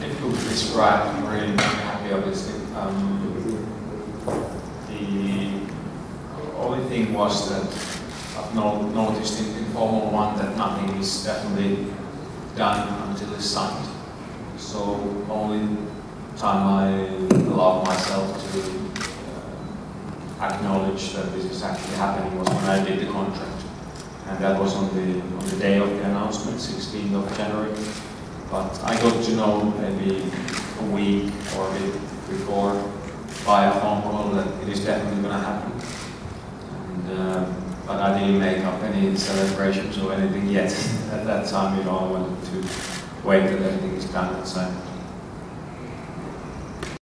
difficult to describe. I'm really happy, obviously. The only thing was that I've noticed in Formula One that nothing is definitely done until it's signed. So only time I allow myself to acknowledge that this is actually happening was when I did the contract, and that was on the day of the announcement, 16th of January. But I got to know maybe a week or a bit before via phone call that it is definitely going to happen. And, but I didn't make up any celebrations or anything yet. At that time, I wanted to wait till everything is done and signed.